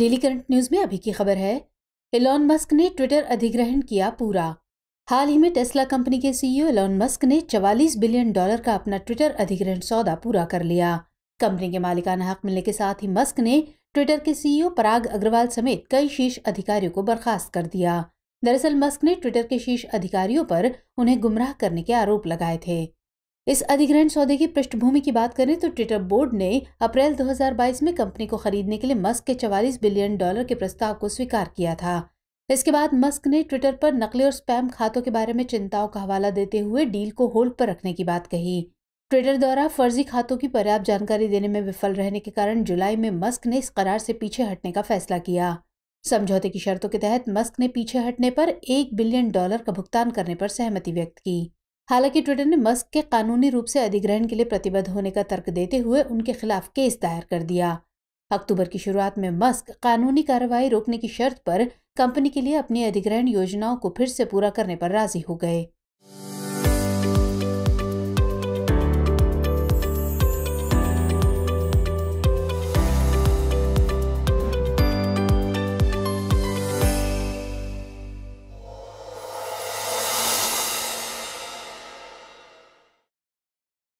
Daily current news में अभी की खबर है, एलॉन मस्क ने ट्विटर अधिग्रहण किया पूरा। हाल ही में टेस्ला कंपनी के सीईओ एलॉन मस्क ने $44 बिलियन का अपना ट्विटर अधिग्रहण सौदा पूरा कर लिया। कंपनी के मालिकाना हक मिलने के साथ ही मस्क ने ट्विटर के सीईओ पराग अग्रवाल समेत कई शीर्ष अधिकारियों को बर्खास्त कर दिया। दरअसल मस्क ने ट्विटर के शीर्ष अधिकारियों पर उन्हें गुमराह करने के आरोप लगाए थे। इस अधिग्रहण सौदे की पृष्ठभूमि की बात करें तो ट्विटर बोर्ड ने अप्रैल 2022 में कंपनी को खरीदने के लिए मस्क के $44 बिलियन के प्रस्ताव को स्वीकार किया था। इसके बाद मस्क ने ट्विटर पर नकली और स्पैम खातों के बारे में चिंताओं का हवाला देते हुए डील को होल्ड पर रखने की बात कही। ट्विटर द्वारा फर्जी खातों की पर्याप्त जानकारी देने में विफल रहने के कारण जुलाई में मस्क ने इस करार से पीछे हटने का फैसला किया। समझौते की शर्तों के तहत मस्क ने पीछे हटने पर $1 बिलियन का भुगतान करने पर सहमति व्यक्त की। हालांकि ट्विटर ने मस्क के कानूनी रूप से अधिग्रहण के लिए प्रतिबद्ध होने का तर्क देते हुए उनके खिलाफ केस दायर कर दिया। अक्टूबर की शुरुआत में मस्क कानूनी कार्रवाई रोकने की शर्त पर कंपनी के लिए अपनी अधिग्रहण योजनाओं को फिर से पूरा करने पर राजी हो गए।